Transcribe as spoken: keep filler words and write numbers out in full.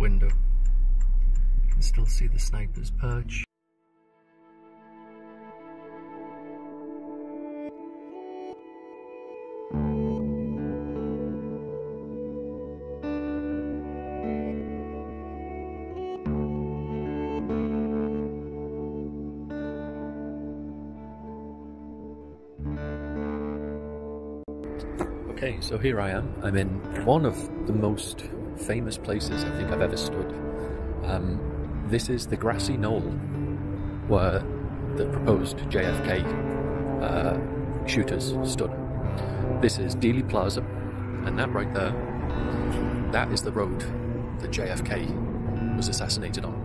window. You can still see the sniper's perch. Okay, so here I am. I'm in one of the most famous places I think I've ever stood. Um, this is the Grassy Knoll, where the proposed J F K uh, shooters stood. This is Dealey Plaza, and that right there, that is the road that J F K was assassinated on.